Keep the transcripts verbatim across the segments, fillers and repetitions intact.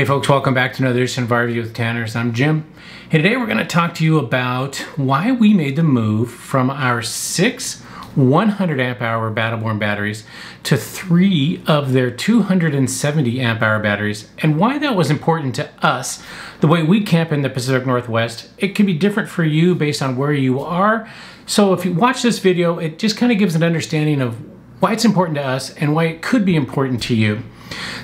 Hey folks, welcome back to another edition of R V With The Tanners. I'm Jim, and today we're going to talk to you about why we made the move from our six one hundred amp hour Battle Born batteries to three of their two hundred seventy amp hour batteries, and why that was important to us. The way we camp in the Pacific Northwest, it can be different for you based on where you are. So if you watch this video, it just kind of gives an understanding of why it's important to us and why it could be important to you.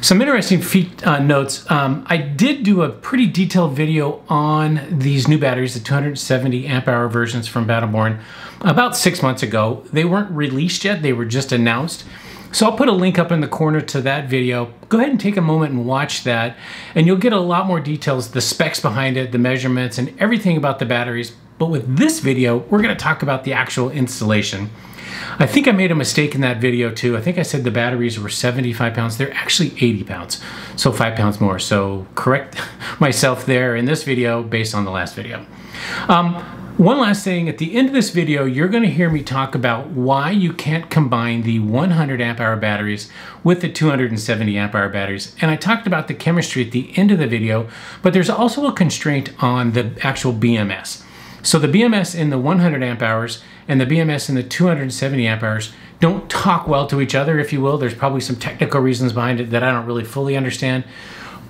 Some interesting feet, uh, notes. Um, I did do a pretty detailed video on these new batteries, the two hundred seventy amp hour versions from Battle Born, about six months ago. They weren't released yet, they were just announced. So I'll put a link up in the corner to that video. Go ahead and take a moment and watch that, and you'll get a lot more details, the specs behind it, the measurements, and everything about the batteries. But with this video, we're going to talk about the actual installation. I think I made a mistake in that video too. I think I said the batteries were seventy-five pounds. They're actually eighty pounds, so five pounds more. So correct myself there in this video based on the last video. Um, one last thing, at the end of this video, you're gonna hear me talk about why you can't combine the one hundred amp hour batteries with the two hundred seventy amp hour batteries. And I talked about the chemistry at the end of the video, but there's also a constraint on the actual B M S. So the B M S in the one hundred amp hours and the B M S in the two hundred seventy amp hours don't talk well to each other, if you will. There's probably some technical reasons behind it that I don't really fully understand.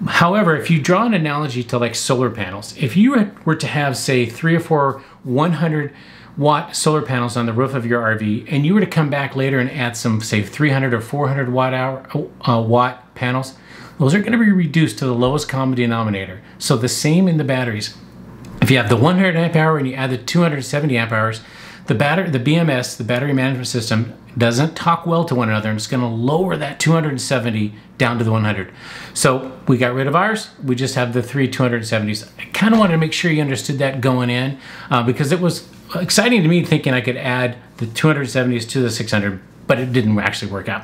However, if you draw an analogy to like solar panels, if you were to have, say, three or four one hundred watt solar panels on the roof of your R V, and you were to come back later and add some, say, three hundred or four hundred watt hour uh, watt panels, those are going to be reduced to the lowest common denominator. So the same in the batteries. If you have the one hundred amp hour and you add the two hundred seventy amp hours, the battery, the B M S, the battery management system, doesn't talk well to one another, and it's going to lower that two hundred seventy down to the one hundred. So we got rid of ours. We just have the three two hundred seventies. I kind of wanted to make sure you understood that going in, uh, because it was exciting to me thinking I could add the two hundred seventies to the six hundred, but it didn't actually work out.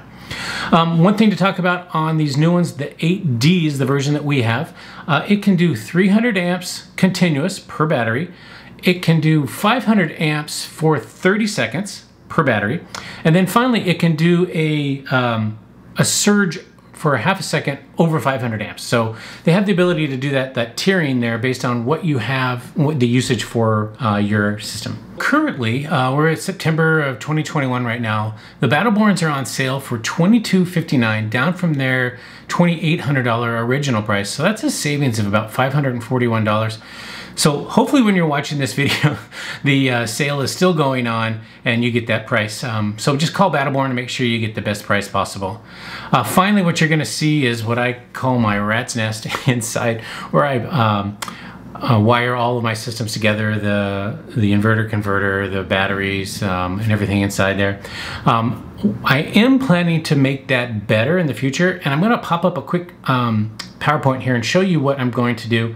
Um, one thing to talk about on these new ones, the eight D is the version that we have. Uh, it can do three hundred amps continuous per battery. It can do five hundred amps for thirty seconds per battery. And then finally, it can do a, um, a surge for a half a second over five hundred amps. So they have the ability to do that, that tiering there based on what you have, what the usage for uh, your system. Currently, uh, we're at September of twenty twenty-one right now. The Battle Borns are on sale for twenty-two fifty-nine, down from their twenty-eight hundred dollar original price. So that's a savings of about five hundred forty-one dollars. So hopefully when you're watching this video, the uh, sale is still going on and you get that price. Um, so just call Battle Born to make sure you get the best price possible. Uh, finally, what you're gonna see is what I call my rat's nest inside, where I um, uh, wire all of my systems together, the, the inverter converter, the batteries, um, and everything inside there. Um, I am planning to make that better in the future, and I'm gonna pop up a quick um, PowerPoint here and show you what I'm going to do.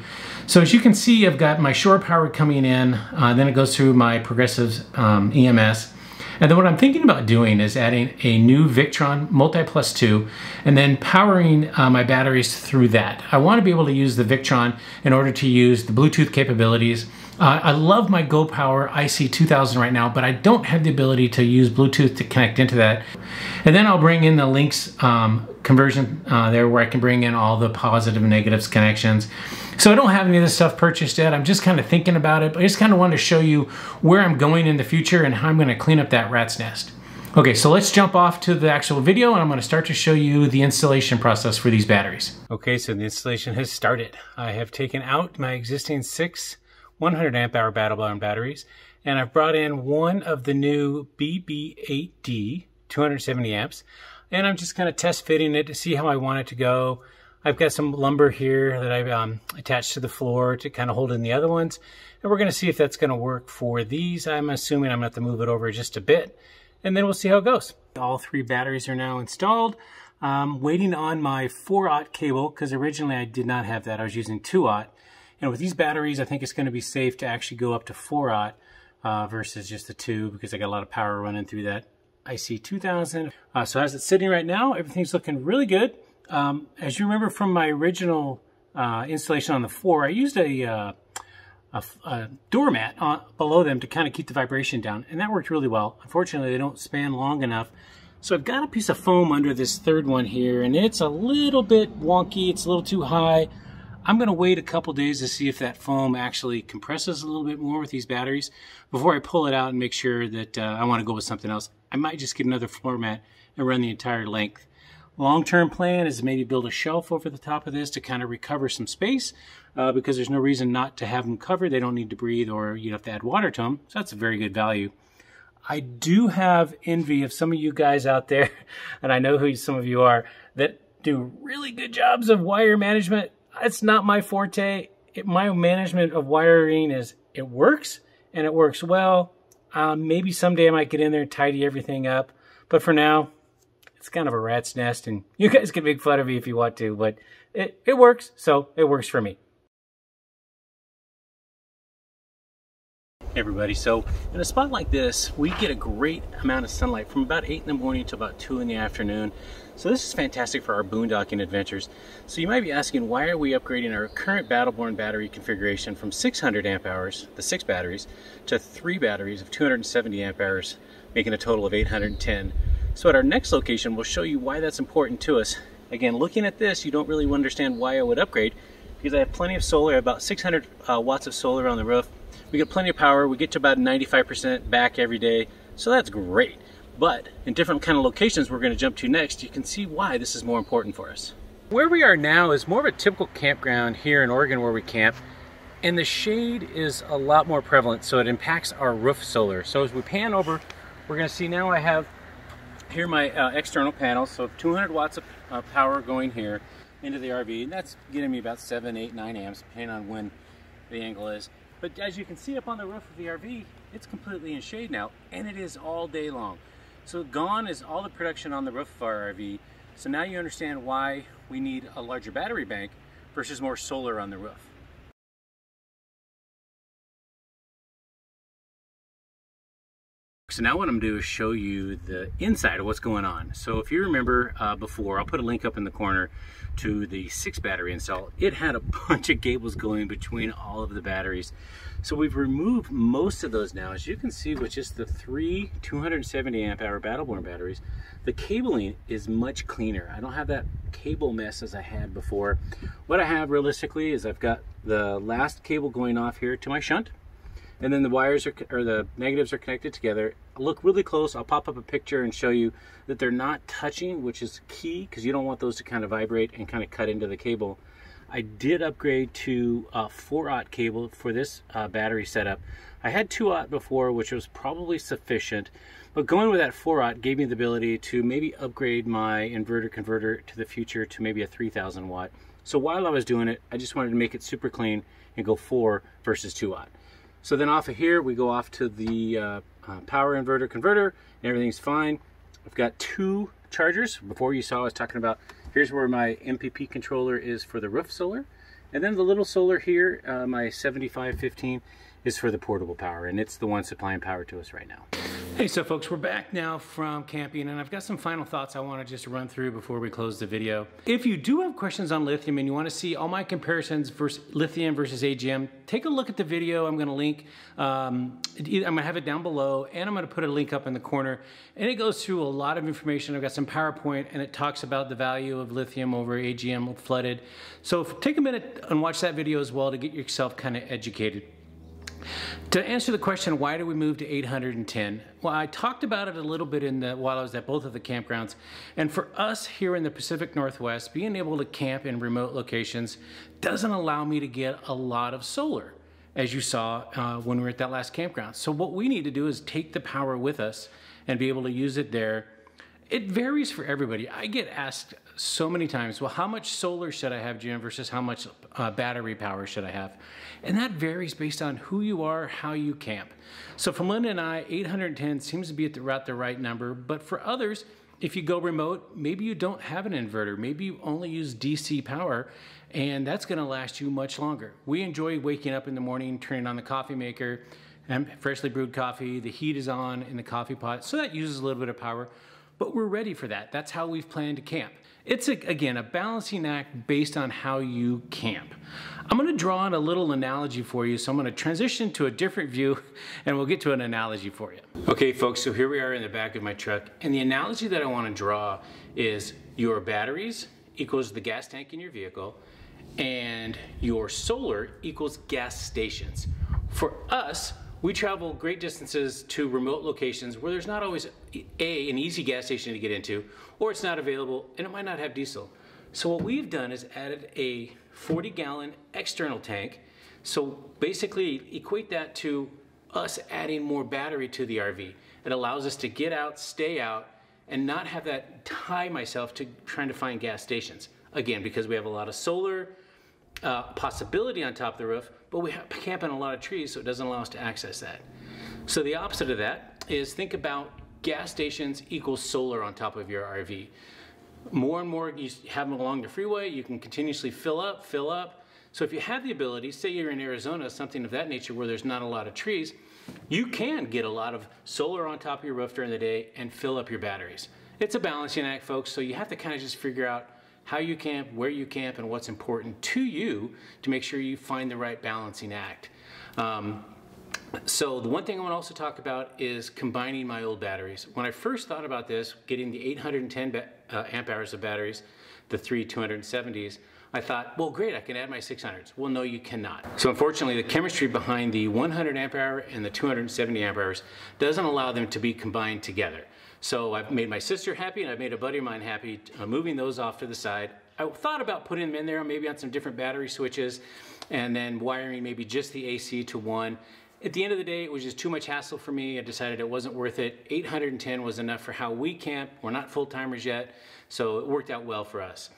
So as you can see, I've got my shore power coming in, uh, then it goes through my progressive um, E M S. And then what I'm thinking about doing is adding a new Victron MultiPlus two and then powering uh, my batteries through that. I want to be able to use the Victron in order to use the Bluetooth capabilities. Uh, I love my GoPower I C two thousand right now, but I don't have the ability to use Bluetooth to connect into that. And then I'll bring in the Lynx um, conversion uh, there, where I can bring in all the positive and negatives connections. So I don't have any of this stuff purchased yet. I'm just kind of thinking about it, but I just kind of wanted to show you where I'm going in the future and how I'm going to clean up that rat's nest. Okay, so let's jump off to the actual video, and I'm going to start to show you the installation process for these batteries. Okay, so the installation has started. I have taken out my existing six one hundred amp hour Battle Born batteries, and I've brought in one of the new B B eight D two hundred seventy amps, and I'm just kind of test fitting it to see how I want it to go. I've got some lumber here that I've um, attached to the floor to kind of hold in the other ones, and we're going to see if that's going to work for these. I'm assuming I'm going to have to move it over just a bit, and then we'll see how it goes. All three batteries are now installed. I'm waiting on my four aught cable, because originally I did not have that. I was using two aught, and with these batteries I think it's going to be safe to actually go up to four aught uh, versus just the two, because I got a lot of power running through that I C two thousand. Uh, so as it's sitting right now, everything's looking really good. Um, as you remember from my original uh, installation on the four, I used a, uh, a, a doormat on, below them to kind of keep the vibration down, and that worked really well. Unfortunately, they don't span long enough. So I've got a piece of foam under this third one here, and it's a little bit wonky. It's a little too high. I'm going to wait a couple days to see if that foam actually compresses a little bit more with these batteries before I pull it out and make sure that uh, I want to go with something else. I might just get another floor mat and run the entire length. Long-term plan is maybe build a shelf over the top of this to kind of recover some space uh, because there's no reason not to have them covered. They don't need to breathe or you have to add water to them. So that's a very good value. I do have envy of some of you guys out there, and I know who some of you are, that do really good jobs of wire management. It's not my forte. It, my management of wiring is it works, and it works well. Um, maybe someday I might get in there and tidy everything up, but for now, it's kind of a rat's nest, and you guys can make fun of me if you want to, but it, it works, so it works for me. Hey everybody, so in a spot like this, we get a great amount of sunlight from about eight in the morning to about two in the afternoon. So this is fantastic for our boondocking adventures. So you might be asking, why are we upgrading our current Battle Born battery configuration from six hundred amp hours, the six batteries, to three batteries of two hundred seventy amp hours, making a total of eight hundred ten. So at our next location, we'll show you why that's important to us. Again, looking at this, you don't really understand why I would upgrade, because I have plenty of solar, about six hundred uh, watts of solar on the roof. We get plenty of power, we get to about ninety-five percent back every day, so that's great. But in different kind of locations we're gonna jump to next, you can see why this is more important for us. Where we are now is more of a typical campground here in Oregon where we camp, and the shade is a lot more prevalent, so it impacts our roof solar. So as we pan over, we're gonna see now I have here my uh, external panels, so two hundred watts of uh, power going here into the R V, and that's getting me about seven, eight, nine amps, depending on when the angle is. But as you can see up on the roof of the R V, it's completely in shade now, and it is all day long. So gone is all the production on the roof of our R V, so now you understand why we need a larger battery bank versus more solar on the roof. So now what I'm going to do is show you the inside of what's going on. So if you remember uh, before, I'll put a link up in the corner to the six battery install. It had a bunch of cables going between all of the batteries. So we've removed most of those now, as you can see, with just the three two hundred seventy amp hour Battle Born batteries. The cabling is much cleaner. I don't have that cable mess as I had before. What I have realistically is I've got the last cable going off here to my shunt. And then the wires are, or the negatives are connected together. Look really close. I'll pop up a picture and show you that they're not touching, which is key because you don't want those to kind of vibrate and kind of cut into the cable. I did upgrade to a four aught cable for this uh, battery setup. I had two aught before, which was probably sufficient, but going with that four aught gave me the ability to maybe upgrade my inverter converter to the future to maybe a three thousand watt. So while I was doing it, I just wanted to make it super clean and go four versus two aught. So then off of here, we go off to the uh, uh, power inverter converter, and everything's fine. I've got two chargers. Before you saw, I was talking about, here's where my M P P controller is for the roof solar. And then the little solar here, uh, my seventy-five fifteen, is for the portable power, and it's the one supplying power to us right now. Hey, so folks, we're back now from camping, and I've got some final thoughts I want to just run through before we close the video. If you do have questions on lithium and you want to see all my comparisons versus lithium versus A G M, take a look at the video. I'm going to link, um, I'm going to have it down below, and I'm going to put a link up in the corner, and it goes through a lot of information. I've got some PowerPoint, and it talks about the value of lithium over A G M flooded. So take a minute and watch that video as well to get yourself kind of educated. To answer the question, why do we move to eight hundred ten? Well, I talked about it a little bit in the, while I was at both of the campgrounds. And for us here in the Pacific Northwest, being able to camp in remote locations doesn't allow me to get a lot of solar, as you saw uh, when we were at that last campground. So what we need to do is take the power with us and be able to use it there. It varies for everybody. I get asked so many times, well, how much solar should I have, Jim, versus how much uh, battery power should I have? And that varies based on who you are, how you camp. So for Linda and I, eight hundred ten seems to be about the right number, but for others, if you go remote, maybe you don't have an inverter, maybe you only use D C power, and that's gonna last you much longer. We enjoy waking up in the morning, turning on the coffee maker, and freshly brewed coffee, the heat is on in the coffee pot, so that uses a little bit of power, but we're ready for that. That's how we've planned to camp. It's, a, again, a balancing act based on how you camp. I'm gonna draw on a little analogy for you, so I'm gonna transition to a different view and we'll get to an analogy for you. Okay, folks, so here we are in the back of my truck, and the analogy that I wanna draw is your batteries equals the gas tank in your vehicle, and your solar equals gas stations. For us, we travel great distances to remote locations where there's not always a an easy gas station to get into, or it's not available and it might not have diesel. So what we've done is added a forty gallon external tank. So basically equate that to us adding more battery to the R V. It allows us to get out, stay out, and not have that tie myself to trying to find gas stations. Again, because we have a lot of solar uh, possibility on top of the roof, but we have camp in a lot of trees, so it doesn't allow us to access that. So the opposite of that is think about gas stations equals solar on top of your R V. More and more you have them along the freeway, you can continuously fill up, fill up. So if you have the ability, say you're in Arizona, something of that nature where there's not a lot of trees, you can get a lot of solar on top of your roof during the day and fill up your batteries. It's a balancing act, folks, so you have to kind of just figure out how you camp, where you camp, and what's important to you to make sure you find the right balancing act. Um, so the one thing I want to also talk about is combining my old batteries. When I first thought about this, getting the eight hundred ten uh, amp hours of batteries, the three two hundred seventies, I thought, well, great, I can add my six hundreds. Well, no, you cannot. So unfortunately, the chemistry behind the one hundred amp hour and the two hundred seventy amp hours doesn't allow them to be combined together. So I've made my sister happy and I've made a buddy of mine happy, uh, moving those off to the side. I thought about putting them in there, maybe on some different battery switches, and then wiring maybe just the A C to one. At the end of the day, it was just too much hassle for me. I decided it wasn't worth it. eight hundred ten was enough for how we camp. We're not full-timers yet, so it worked out well for us.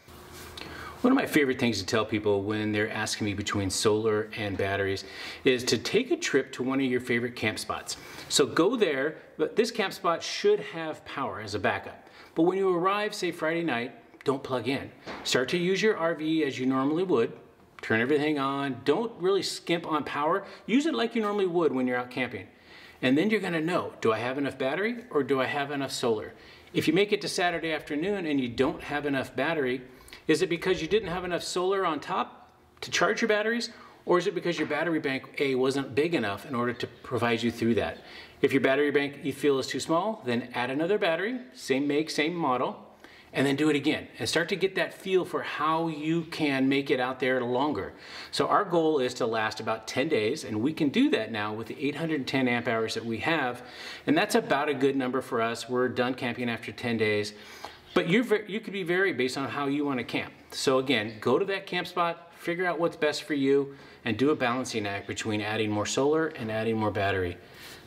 One of my favorite things to tell people when they're asking me between solar and batteries is to take a trip to one of your favorite camp spots. So go there, but this camp spot should have power as a backup. But when you arrive, say Friday night, don't plug in. Start to use your R V as you normally would. Turn everything on. Don't really skimp on power. Use it like you normally would when you're out camping. And then you're gonna know, do I have enough battery or do I have enough solar? If you make it to Saturday afternoon and you don't have enough battery, is it because you didn't have enough solar on top to charge your batteries? Or is it because your battery bank A wasn't big enough in order to provide you through that? If your battery bank you feel is too small, then add another battery, same make, same model, and then do it again. And start to get that feel for how you can make it out there longer. So our goal is to last about ten days, and we can do that now with the eight hundred ten amp hours that we have. And that's about a good number for us. We're done camping after ten days. But you're, you could be varied based on how you want to camp. So again, go to that camp spot, figure out what's best for you, and do a balancing act between adding more solar and adding more battery.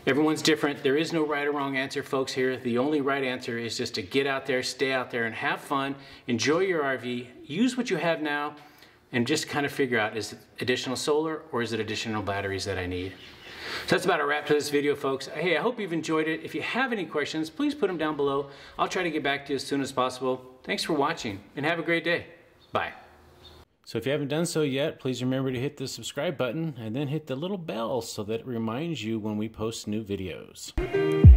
Everyone's different. There is no right or wrong answer, folks, here. The only right answer is just to get out there, stay out there, and have fun. Enjoy your R V. Use what you have now, and just kind of figure out, is it additional solar or is it additional batteries that I need? So that's about a wrap to this video, folks. Hey, I hope you've enjoyed it. If you have any questions, please put them down below. I'll try to get back to you as soon as possible. Thanks for watching and have a great day. Bye. So if you haven't done so yet, please remember to hit the subscribe button and then hit the little bell so that it reminds you when we post new videos.